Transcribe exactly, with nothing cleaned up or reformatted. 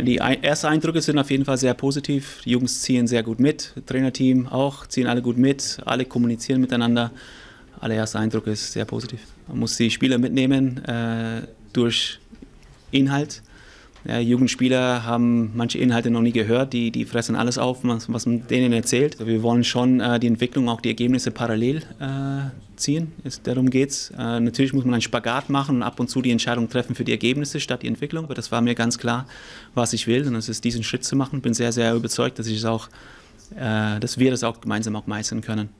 Die Ersteindrücke sind auf jeden Fall sehr positiv. Die Jungs ziehen sehr gut mit, Trainerteam auch, ziehen alle gut mit, alle kommunizieren miteinander. Alle Ersteindrücke sind sehr positiv. Man muss die Spieler mitnehmen äh, durch Inhalt. Ja, Jugendspieler haben manche Inhalte noch nie gehört, die, die fressen alles auf, was, was man denen erzählt. Wir wollen schon äh, die Entwicklung, auch die Ergebnisse parallel äh, ziehen, es, darum geht es. Äh, natürlich muss man einen Spagat machen und ab und zu die Entscheidung treffen für die Ergebnisse statt die Entwicklung. Aber das war mir ganz klar, was ich will, und das ist, diesen Schritt zu machen. Ich bin sehr, sehr überzeugt, dass, ich es auch, äh, dass wir das auch gemeinsam auch meistern können.